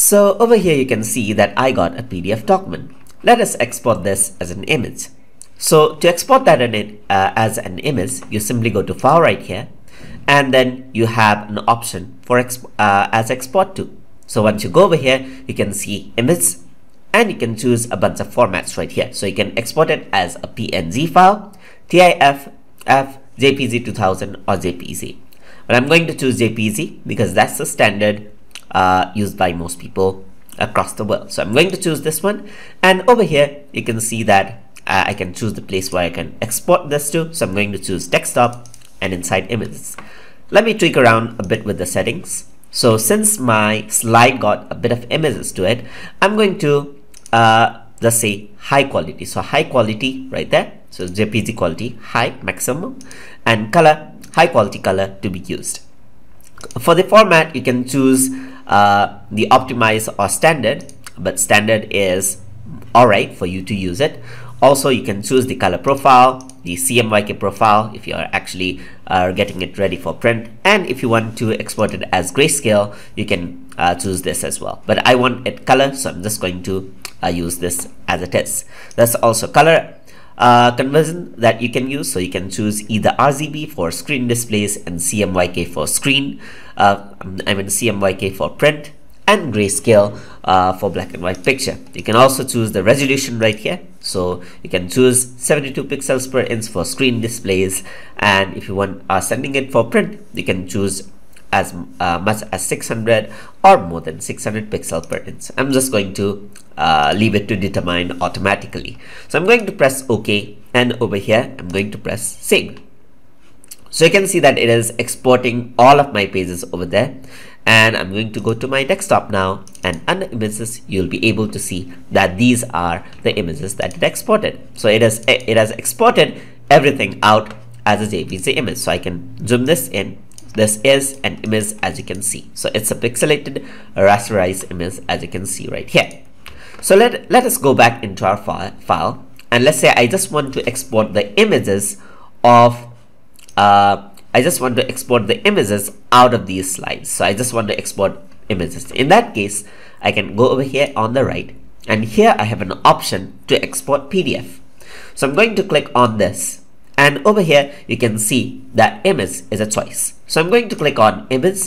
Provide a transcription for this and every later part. So over here you can see that I got a PDF document. Let us export this as an image. So to export that as an image, you simply go to file right here, and then you have an option for as export to. So once you go over here, you can see image, and you can choose a bunch of formats right here. So you can export it as a PNG file, TIFF, JPG 2000 or JPG. But I'm going to choose JPG because that's the standard used by most people across the world. So I'm going to choose this one, and over here you can see that I can choose the place where I can export this to. So I'm going to choose desktop and inside images. Let me tweak around a bit with the settings. So since my slide got a bit of images to it, I'm going to let's say high quality. So high quality right there. So JPG quality, high, maximum, and color, high quality color to be used. For the format, you can choose the optimize or standard, but standard is all right for you to use it. Also, you can choose the color profile, the CMYK profile if you are actually getting it ready for print. And if you want to export it as grayscale, you can choose this as well. But I want it color, so I'm just going to use this as it is. There's also color conversion that you can use. So you can choose either RGB for screen displays and CMYK for screen. CMYK for print, and grayscale for black and white picture. You can also choose the resolution right here. So you can choose 72 pixels per inch for screen displays, and if you want sending it for print, you can choose as much as 600 or more than 600 pixels per inch. I'm just going to leave it to determine automatically. So I'm going to press OK, and over here I'm going to press save. So you can see that it is exporting all of my pages over there. And I'm going to go to my desktop now, and under images, you'll be able to see that these are the images that it exported. So it has exported everything out as a JPG image. So I can zoom this in. This is an image, as you can see. So it's a pixelated, rasterized image, as you can see right here. So let us go back into our file, and let's say I just want to export the images of I just want to export the images out of these slides. So I just want to export images. In that case, I can go over here on the right, and here I have an option to export PDF. So I'm going to click on this, and over here you can see that image is a choice. So I'm going to click on image,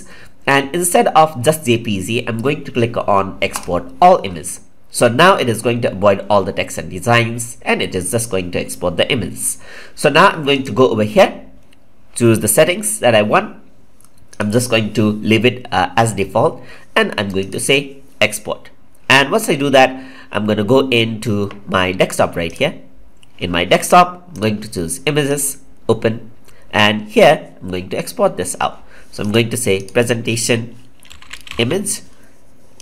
and instead of just JPG, I'm going to click on export all images. So now it is going to avoid all the text and designs, and it is just going to export the images. So now I'm going to go over here, choose the settings that I want. I'm just going to leave it as default, and I'm going to say export. And once I do that, I'm going to go into my desktop right here. In my desktop, I'm going to choose images, open, and here I'm going to export this out. So I'm going to say presentation, image,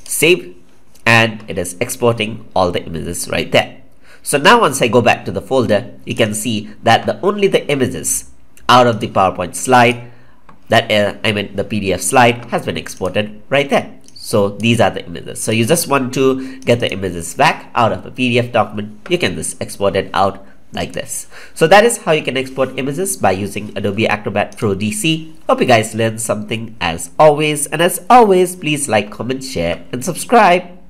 save, and it is exporting all the images right there. So now once I go back to the folder, you can see that only the images out of the PowerPoint slide, the PDF slide, has been exported right there. So these are the images. So you just want to get the images back out of a PDF document, you can just export it out like this. So that is how you can export images by using Adobe Acrobat Pro DC. Hope you guys learned something as always. And as always, please like, comment, share, and subscribe.